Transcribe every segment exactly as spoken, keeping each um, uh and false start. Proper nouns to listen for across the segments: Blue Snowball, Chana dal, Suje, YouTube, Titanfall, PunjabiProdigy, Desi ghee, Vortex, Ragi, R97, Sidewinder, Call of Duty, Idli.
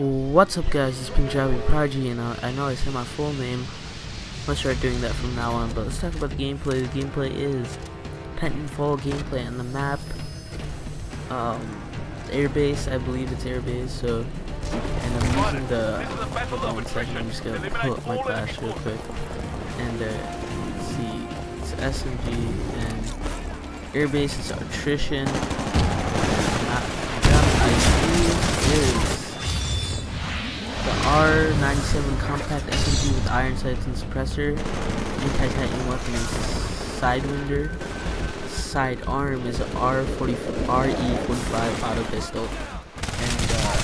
What's up guys, it's PunjabiProdigy, and uh, I know I said my full name. I'll start doing that from now on, but let's talk about the gameplay. The gameplay is Titanfall gameplay on the map. Um, airbase, I believe it's airbase, so, and I'm using the, oh, one second, I'm just gonna pull up my class real quick, and uh, let's see, it's S M G, and airbase is attrition. R ninety-seven compact S M G with iron sights and suppressor, anti-titan weapon is Sidewinder, sidearm is R forty, R E forty-five auto pistol, and uh,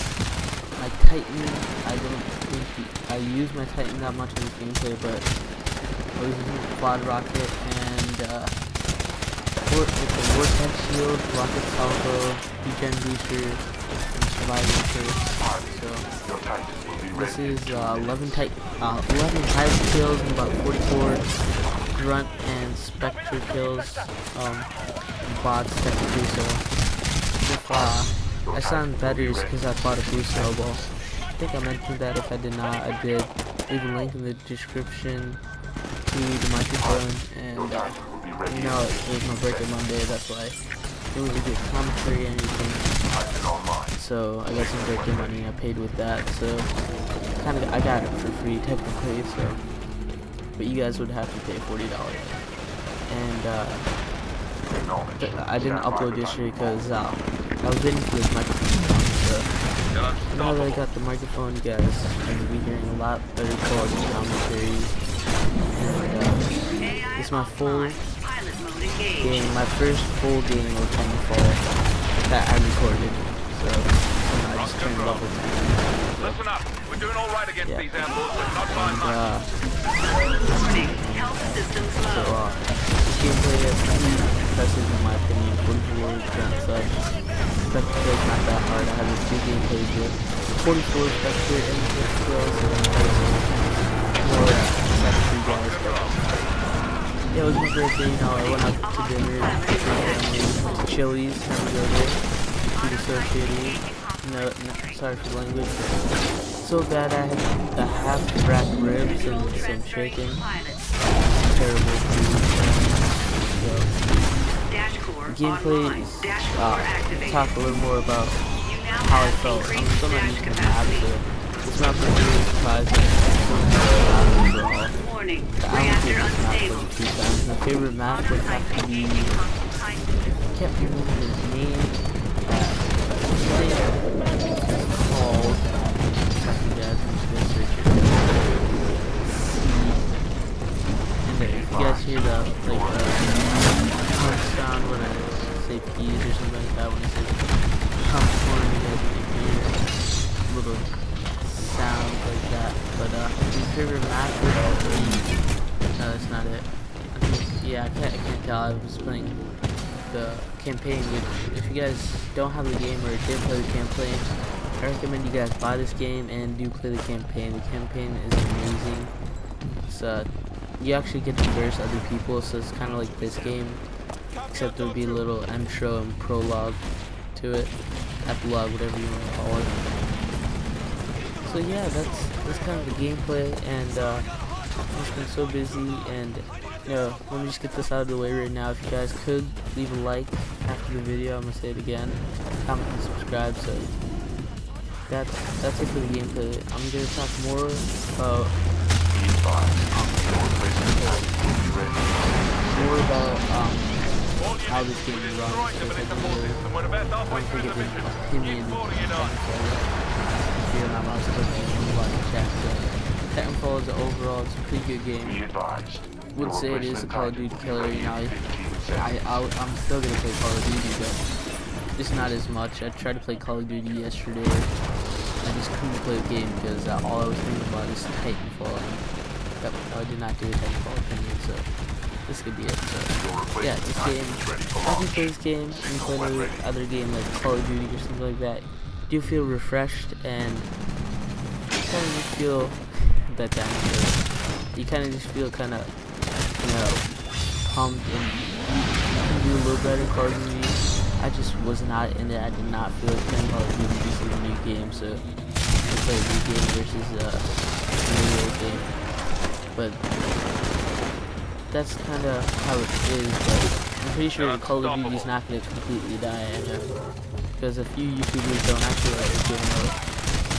my Titan, I don't think I use my Titan that much in this gameplay, but I was using a quad rocket and uh, with a Vortex shield, rocket salvo, regen booster, and survival curse. So this is uh, eleven, tight, uh, eleven Titan kills and about forty-four grunt and spectre kills, um, bots technically, so if uh, I sound better is because I bought a blue snowball. I think I mentioned that, if I did not, I did. Leave a link in the description to the microphone, and uh, you know it was my birthday Monday, that's why it was a good commentary and everything. So I got some birthday money, I paid with that, so kind of I got it for free technically, so, but you guys would have to pay forty dollars, and uh, I didn't upload yesterday because uh, I was waiting for this microphone, so now that I got the microphone, you guys are going to be hearing a lot better quality commentary, and uh, it's my full game, my first full game of Titanfall that I recorded, so I just turned level ten. Listen up, we're doing all right against yeah. these animals, but not by much. So, uh, this gameplay is pretty impressive in my opinion. Windward, Grunt, such. Spectre is not that hard, I have a two gameplay here. forty-four Spectre, and six kills, and four Spectre guys. Yeah, it was my birthday, you know, I went out to dinner, to Chili's, and go there, food associated, no, no, sorry for the language, so bad I had a half rack ribs and some chicken, terrible food, so, gameplay is, uh, talk a little more about how I felt. I'm still not using the map, so it's not particularly surprising, I'm still not using the map overall. The allocated map was two times. My favorite map would have to be, I can't remember his name, uh, I think it's called, you guys, I'm just gonna search it, and then if you guys hear the, like, the pump sound when I say peas or something like that, when I say pump horn, you guys can hear a little sound like that, but uh, my favorite map would be, no, that's not it. I think, yeah, I can't, I can't tell. I was playing the campaign, which, if you guys don't have the game or didn't play the campaign, I recommend you guys buy this game and do play the campaign. The campaign is amazing. It's, uh, you actually get to verse other people, so it's kind of like this game, except there will be a little intro and prologue to it, epilogue, whatever you want to call it. So yeah, that's that's kind of the gameplay, and uh, I've just been so busy, and you know, let me just get this out of the way right now. If you guys could leave a like after the video, I'm gonna say it again, comment and subscribe. So that's that's it for the gameplay. I'm gonna talk more about more about um, how this game is run. I don't think it's an opinion. If you're not allowed to like chat, so. Titanfall is overall, it's a pretty good game. I would say it is a Call of Duty killer, you know, I, I, I, I'm still gonna play Call of Duty, but just not as much. I tried to play Call of Duty yesterday, I just couldn't play the game because uh, all I was thinking about is Titanfall, and that, I did not do a Titanfall opinion, so this could be it. So, yeah, this game, I can play this game, and play another other game like Call of Duty or something like that. Do feel refreshed, and kind of feel that down here. You kind of just feel kind of, you know, pumped, and you can do a little better Call of Duty. I just was not in it. I did not feel like playing Call of Duty. This is a new game, so I to play YouTube versus uh, video thing. But that's kind of how it is. But I'm pretty sure Call of Duty's not going to completely die either, because a few YouTubers don't actually like this game. Like,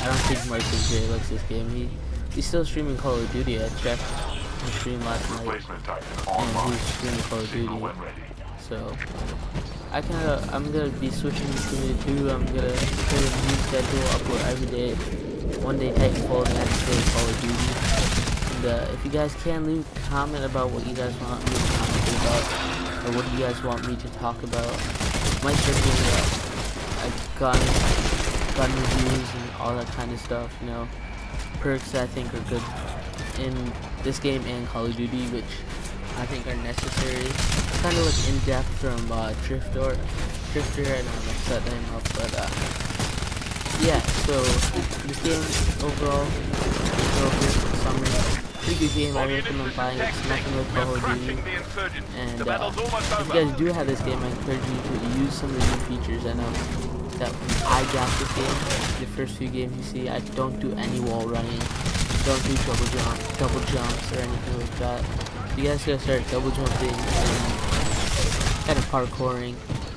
I don't think Mike J likes this game. He he's still streaming Call of Duty. I checked his stream last night, and he was streaming Call of Duty. So I kind of, I'm gonna be switching between the two. I'm gonna put a new schedule, upload every day. One day Titanfall, the next day Call of Duty. And uh, if you guys can, leave a comment about what you guys want me to comment about, or what you guys want me to talk about. My channel, uh, I've gotten gun reviews and all that kind of stuff. You know, perks that I think are good in this game and Call of Duty, which I think are necessary. Kind of like in depth from uh, Driftor, Driftor, I don't know if that name up, but uh, yeah. So this game overall, over summary, pretty good game. I recommend buying it. It's nothing like Call of Duty. And uh, if you guys do have this game, I encourage you to use some of the new features. I know that when I dropped this game, the first few games you see, I don't do any wall running, don't do double jump, double jumps or anything like that. You guys gotta start double jumping and kind of parkouring,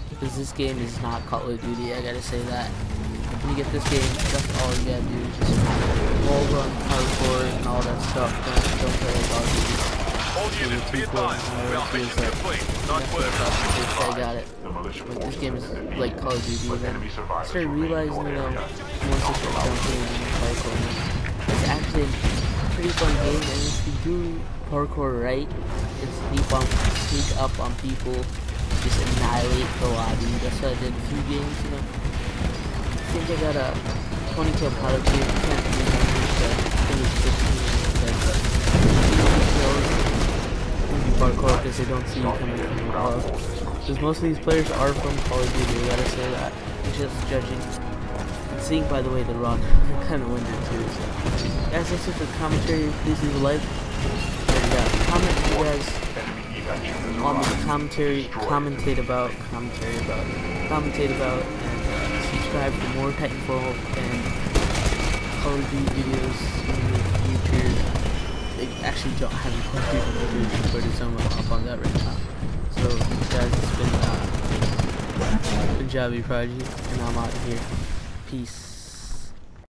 because this game is not Call of Duty, I gotta say that. When you get this game, that's all you gotta do, just wall run, parkour, and all that stuff. Don't, don't play about these two courses and all that stuff. I got it. But this game is like Call of Duty, and then I started realizing, you know, once I start jumping and parkouring, it's actually a pretty fun game, and if you do parkour right, it's sneak up on people, just annihilate the lobby. That's what I did a few games, you know. I think I got a twenty kill product here, I can't remember, so I think it's fifteen, but when you parkour, because they don't see you coming from above. Because most of these players are from Call of Duty, I gotta say that. I'm just judging and seeing by the way they run, I kinda wondered too, so. Guys, that's it for commentary, please leave a like. Comment if you guys want me to commentary, commentate about, commentary about, commentate about, and uh, subscribe for more Titanfall and Call of Duty videos in the future. I actually don't have any Call of Duty videos, but it's almost up on that right now. So, guys, it's been uh, PunjabiProdigy, and I'm out of here. Peace.